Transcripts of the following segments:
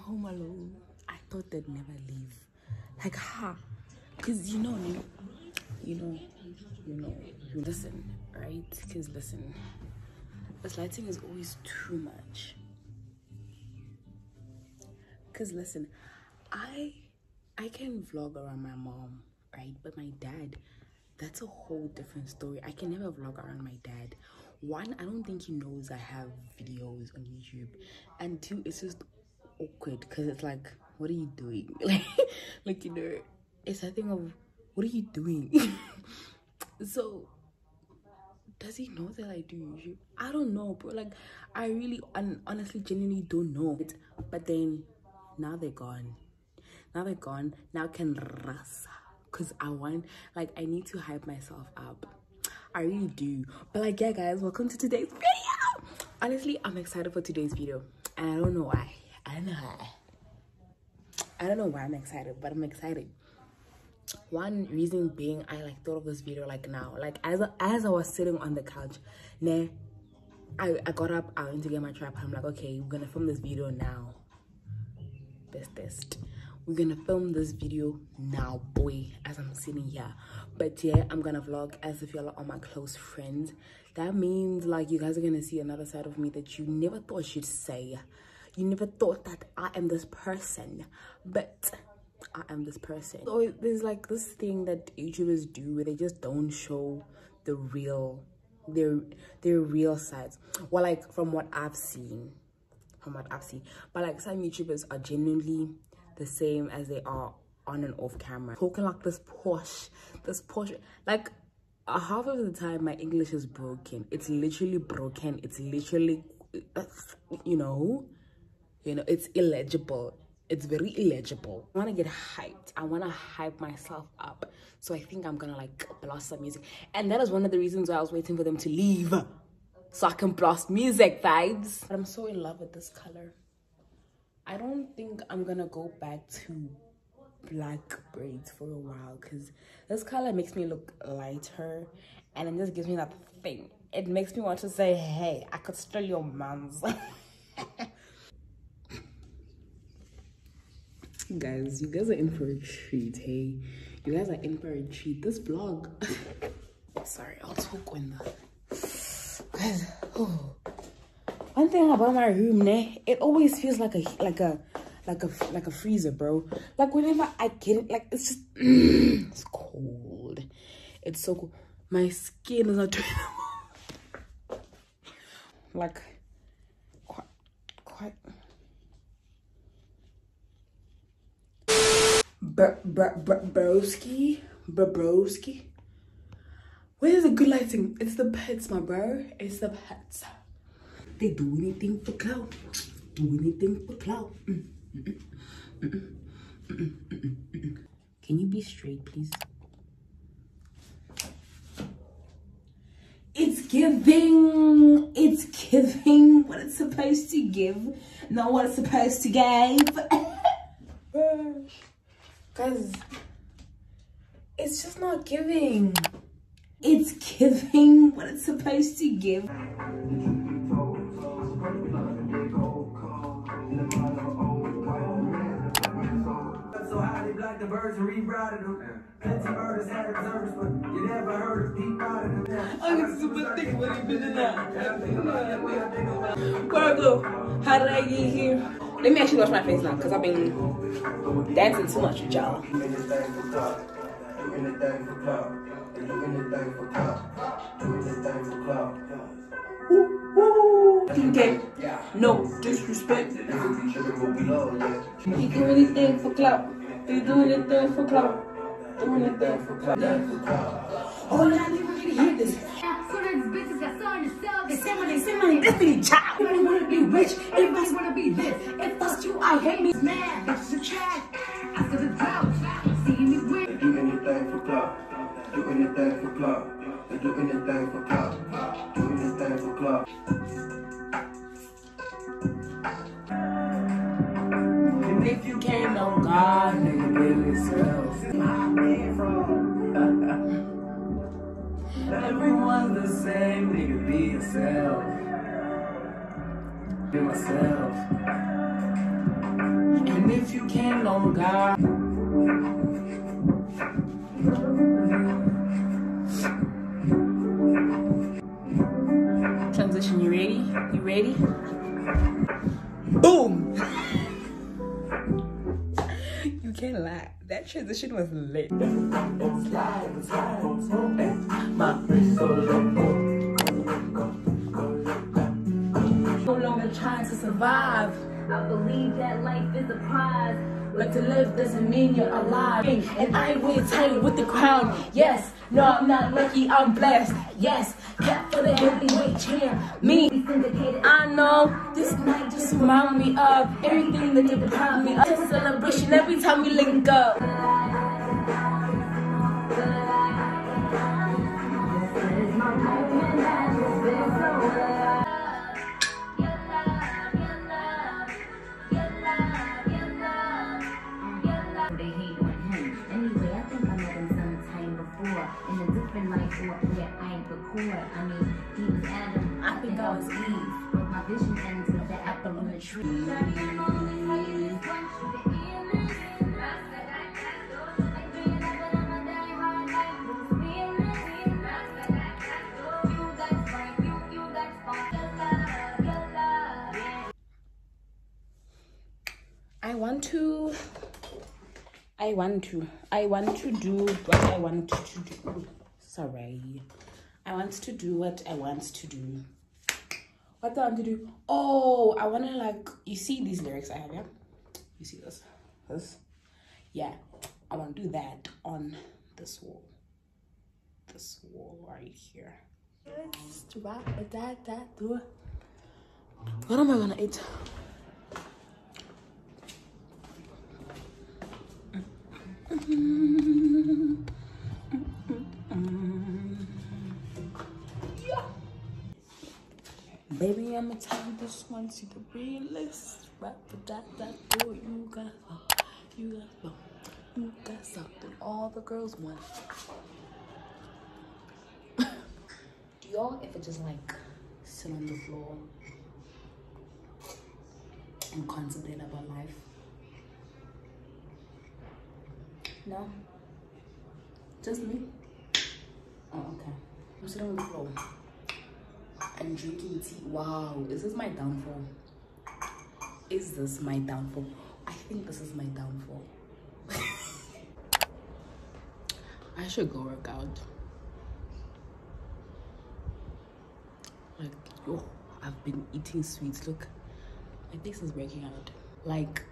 home alone, I thought they'd never leave. Like, ha, because you listen, right? Because listen, this lighting is always too much. Because listen, I can vlog around my mom, right? But my dad, that's a whole different story. I can never vlog around my dad. One, I don't think he knows I have videos on YouTube. And two, it's just awkward because it's like, what are you doing? Like, you know, it's a thing of, what are you doing? So, does he know that I do YouTube? I don't know, bro. Like, I really, honestly, genuinely don't know. But then, now they're gone. Now they're gone. Now I can rasa. Because I want, like, I need to hype myself up. I really do. But like, yeah, guys, welcome to today's video. Honestly, I'm excited for today's video. And I don't know why. I don't know why I'm excited, but I'm excited. One reason being, I like thought of this video like now. Like as I was sitting on the couch, I got up, I went to get my tripod. I'm like, okay, we're gonna film this video now. Best. We're gonna film this video now, boy, as I'm sitting here. But yeah, I'm gonna vlog as if y'all are my close friends. That means like you guys are gonna see another side of me that you never thought you'd say. You never thought that I am this person, but I am this person. So there's like this thing that YouTubers do where they just don't show the real their real sides. Well, like from what I've seen, but like some YouTubers are genuinely the same as they are on and off camera, talking like this posh. Like half of the time my English is broken. It's literally broken. It's literally, you know, it's illegible. It's very illegible. I want to get hyped. I want to hype myself up. So I think I'm gonna like blast some music, and that is one of the reasons why I was waiting for them to leave, so I can blast music vibes. But I'm so in love with this color. I don't think I'm gonna go back to black braids for a while because this color makes me look lighter, and it just gives me that thing. It makes me want to say, hey, I could steal your man's. Guys, you guys are in for a treat, hey? You guys are in for a treat. This vlog. Sorry, I'll talk when the... Guys, oh. One thing about my room, it always feels like a freezer, bro. Like whenever I get it, like it's just it's cold. It's so cold. My skin is not doing like quite. Broski. Where's the good lighting? It's the pets, my bro. It's the pets. They do anything for clout. Do anything for clout. Can you be straight, please? It's giving what it's supposed to give, not what it's supposed to give. Guys, it's just not giving. It's giving what it's supposed to give. The birds rebrought them. Plenty birds had reserves, but you never heard of deep out of them. I'm super thick with it, but not. Where I go? How did I get here? Let me actually wash my face now, because I've been dancing too much with y'all. Do anything for clout. Do anything for clout. Do anything for clout. Do anything for clout. Woo! Okay. No disrespect. You can really think for clout. They do anything for clout. Do anything for clout. Oh, I didn't really hear this. Send money, this be child. Everybody wanna be rich. Everybody wanna be this. If that's you, I hate me. Man, that's the trash. I feel the drought. See me win. Do anything for clout. Do anything for clout. Do anything for clout. Do anything for clout. And if you can't know God, nigga, really smells. Everyone's the same, nigga, be yourself. Be myself. if you can, oh God. Transition, you ready? You ready? Boom! You can't lie. That transition was lit. No longer trying to survive. I believe that life is a prize, but to live doesn't mean you're alive. And I ain't really tight with the crown. Yes, no, I'm not lucky, I'm blessed. Yes, kept for the heavyweight chair. Me, I know this might just remind me of everything that they deprived me of. It's a celebration every time we link up. I think I was Eve, but my vision ends with the apple on the tree. I want to do what I want to do. Sorry. I want to do what I want to do. What do I want to do? Oh, I want to, like, you see these lyrics I have, yeah? You see this? This? Yeah. I want to do that on this wall. This wall right here. What am I going to eat? Baby, I'ma tell you this one to the realest. Right for that boy, you got something all the girls want. Do y'all ever just like sit on the floor and contemplate about life? No? Just me? Oh, okay. I'm sitting on the floor. I'm drinking tea. Wow, is this my downfall? Is this my downfall? I think this is my downfall. I should go work out. Like, yo, I've been eating sweets. Look, my face is breaking out. Like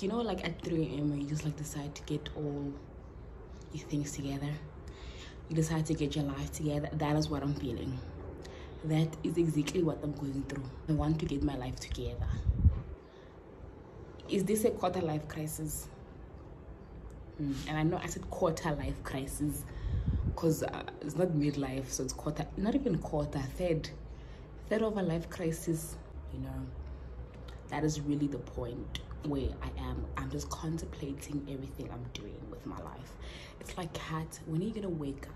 you know, like at 3 AM when you just like decide to get all your things together. You decide to get your life together. That is what I'm feeling. That is exactly what I'm going through. I want to get my life together. Is this a quarter life crisis? And I know I said quarter life crisis because it's not midlife, so it's quarter, not even quarter, third of a life crisis. You know, that is really the point where I am. I'm just contemplating everything I'm doing with my life. It's like, Kat, when are you gonna wake up?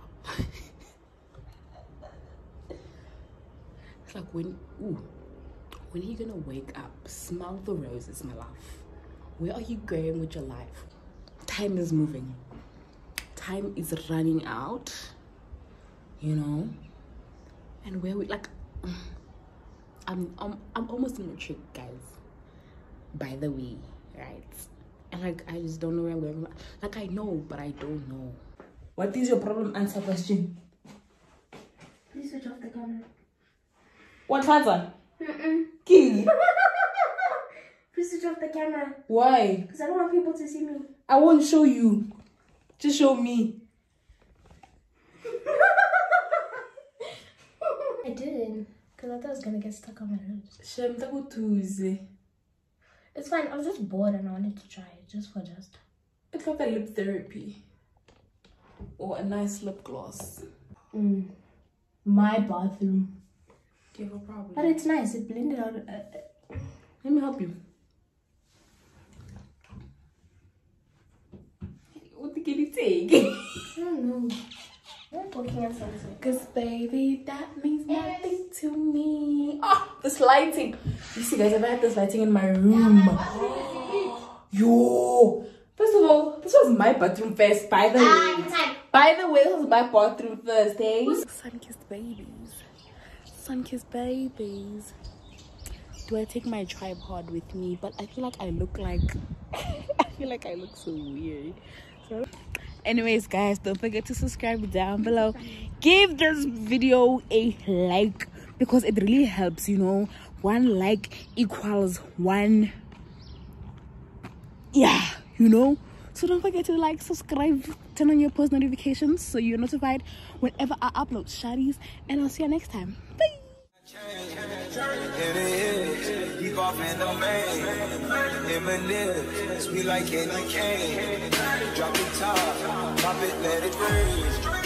It's like, when are you gonna wake up? Smell the roses, my love. Where are you going with your life? Time is moving. Time is running out, you know? And where we, like, I'm almost in a trick, guys. By the way, right? And like, I just don't know where I'm going. Like, I know, but I don't know. What is your problem? Answer question. Please switch off the camera. What, Father? Key. Please switch off the camera. Why? Because I don't want people to see me. I won't show you. Just show me. I didn't. Because I thought I was going to get stuck on my nose. Shemtaku Tuesday. It's fine, I was just bored and I wanted to try it, just. It's like a lip therapy. Or a nice lip gloss. My bathroom. Give her problem. But it's nice, it blended out. Let me help you. What did you take? I don't know. I'm looking at something. Cause baby, that means nothing to me. Oh, this lighting. Listen guys, have I had this lighting in my room? Yo! First of all, this was my bathroom first, by the way. By the way, this was my bathroom first, eh? Sun-kissed babies. Sun-kissed babies. Do I take my tripod with me? But I feel like I look like... I feel like I look so weird. So... anyways guys, don't forget to subscribe down below. Give this video a like because it really helps, you know. One like equals one, yeah, you know. So don't forget to like, subscribe, turn on your post notifications so you're notified whenever I upload, shaddies, and I'll see you next time. Bye. Drop it, let it rain.